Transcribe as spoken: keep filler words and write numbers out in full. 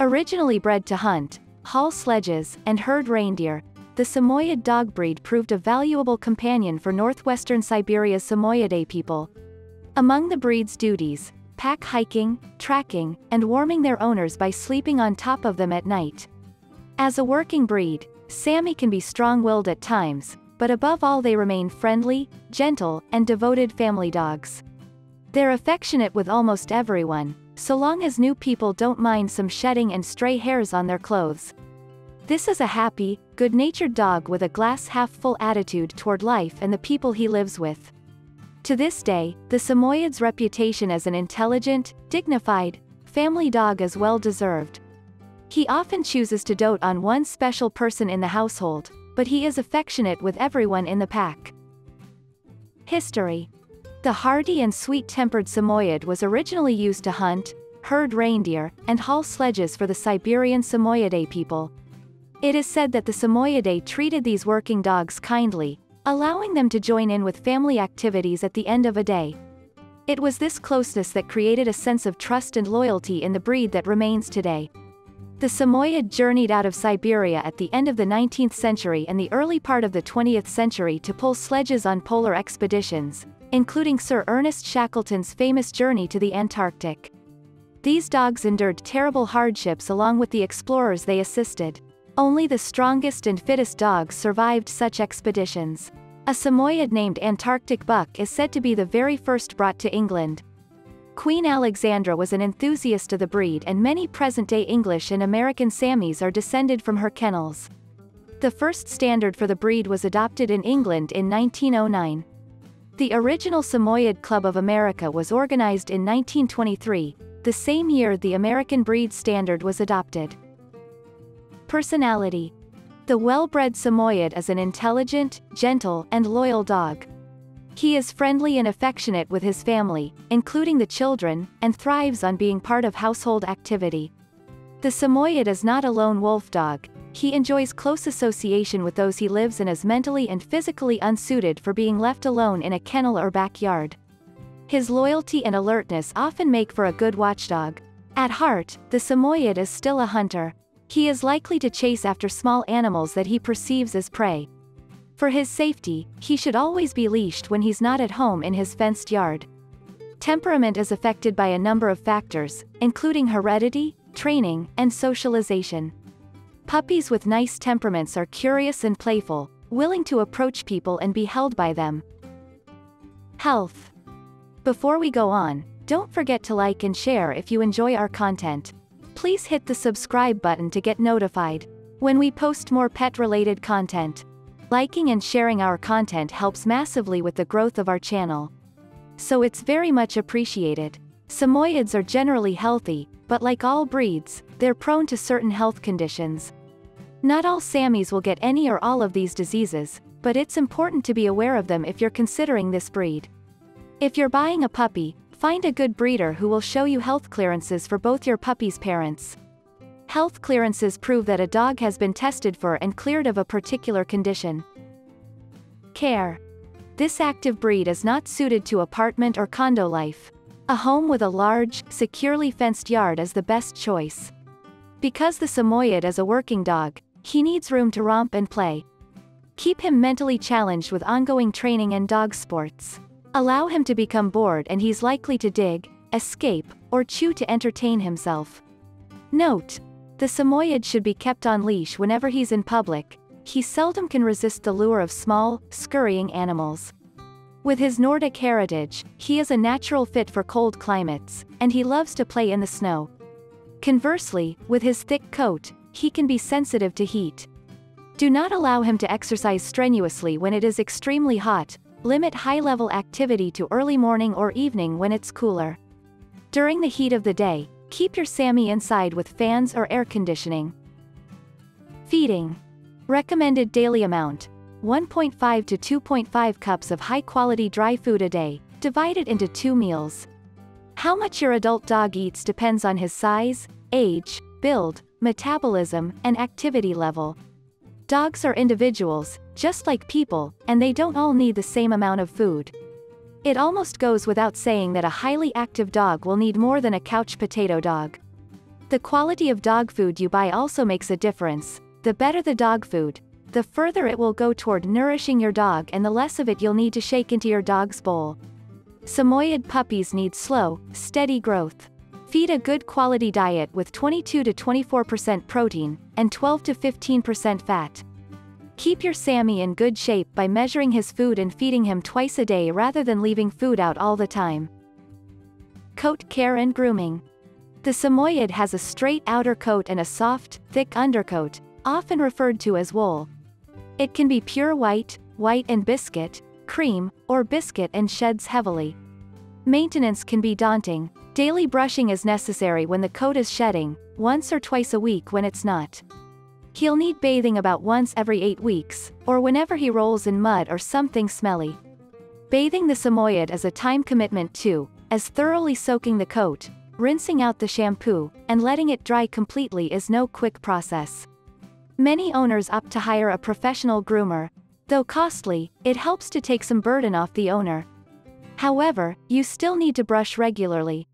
Originally bred to hunt, haul sledges, and herd reindeer, the Samoyed dog breed proved a valuable companion for northwestern Siberia's Samoyede people. Among the breed's duties, pack hiking, tracking, and warming their owners by sleeping on top of them at night. As a working breed, Sami can be strong-willed at times, but above all they remain friendly, gentle, and devoted family dogs. They're affectionate with almost everyone, so long as new people don't mind some shedding and stray hairs on their clothes. This is a happy, good-natured dog with a glass-half-full attitude toward life and the people he lives with. To this day, the Samoyed's reputation as an intelligent, dignified, family dog is well-deserved. He often chooses to dote on one special person in the household, but he is affectionate with everyone in the pack. History. The hardy and sweet-tempered Samoyed was originally used to hunt, herd reindeer, and haul sledges for the Siberian Samoyede people. It is said that the Samoyede treated these working dogs kindly, allowing them to join in with family activities at the end of a day. It was this closeness that created a sense of trust and loyalty in the breed that remains today. The Samoyed journeyed out of Siberia at the end of the nineteenth century and the early part of the twentieth century to pull sledges on polar expeditions, including Sir Ernest Shackleton's famous journey to the Antarctic. These dogs endured terrible hardships along with the explorers they assisted. Only the strongest and fittest dogs survived such expeditions. A Samoyed named Antarctic Buck is said to be the very first brought to England. Queen Alexandra was an enthusiast of the breed, and many present-day English and American Samies are descended from her kennels. The first standard for the breed was adopted in England in nineteen oh nine. The original Samoyed Club of America was organized in nineteen twenty-three, the same year the American breed standard was adopted. Personality. The well-bred Samoyed is an intelligent, gentle, and loyal dog. He is friendly and affectionate with his family, including the children, and thrives on being part of household activity. The Samoyed is not a lone wolf dog. He enjoys close association with those he lives in and is mentally and physically unsuited for being left alone in a kennel or backyard. His loyalty and alertness often make for a good watchdog. At heart, the Samoyed is still a hunter. He is likely to chase after small animals that he perceives as prey. For his safety, he should always be leashed when he's not at home in his fenced yard. Temperament is affected by a number of factors, including heredity, training, and socialization. Puppies with nice temperaments are curious and playful, willing to approach people and be held by them. Health. Before we go on, don't forget to like and share if you enjoy our content. Please hit the subscribe button to get notified when we post more pet-related content. Liking and sharing our content helps massively with the growth of our channel, so it's very much appreciated. Samoyeds are generally healthy, but like all breeds, they're prone to certain health conditions. Not all Samies will get any or all of these diseases, but it's important to be aware of them if you're considering this breed. If you're buying a puppy, find a good breeder who will show you health clearances for both your puppy's parents. Health clearances prove that a dog has been tested for and cleared of a particular condition. Care. This active breed is not suited to apartment or condo life. A home with a large, securely fenced yard is the best choice. Because the Samoyed is a working dog, he needs room to romp and play. Keep him mentally challenged with ongoing training and dog sports. Allow him to become bored and he's likely to dig, escape, or chew to entertain himself. Note. The Samoyed should be kept on leash whenever he's in public. He seldom can resist the lure of small, scurrying animals. With his Nordic heritage, he is a natural fit for cold climates, and he loves to play in the snow. Conversely, with his thick coat, he can be sensitive to heat. Do not allow him to exercise strenuously when it is extremely hot. Limit high-level activity to early morning or evening when it's cooler. During the heat of the day, keep your Sammy inside with fans or air conditioning. Feeding. Recommended daily amount. one point five to two point five cups of high-quality dry food a day, divided into two meals. How much your adult dog eats depends on his size, age, build, metabolism, and activity level. Dogs are individuals, just like people, and they don't all need the same amount of food. It almost goes without saying that a highly active dog will need more than a couch potato dog. The quality of dog food you buy also makes a difference. The better the dog food, the further it will go toward nourishing your dog and the less of it you'll need to shake into your dog's bowl. Samoyed puppies need slow, steady growth. Feed a good quality diet with twenty-two to twenty-four percent protein, and twelve to fifteen percent fat. Keep your Sammy in good shape by measuring his food and feeding him twice a day rather than leaving food out all the time. Coat care and grooming. The Samoyed has a straight outer coat and a soft, thick undercoat, often referred to as wool. It can be pure white, white and biscuit, cream, or biscuit and sheds heavily. Maintenance can be daunting. Daily brushing is necessary when the coat is shedding, once or twice a week when it's not. He'll need bathing about once every eight weeks, or whenever he rolls in mud or something smelly. Bathing the Samoyed is a time commitment too, as thoroughly soaking the coat, rinsing out the shampoo, and letting it dry completely is no quick process. Many owners opt to hire a professional groomer. Though costly, it helps to take some burden off the owner. However, you still need to brush regularly,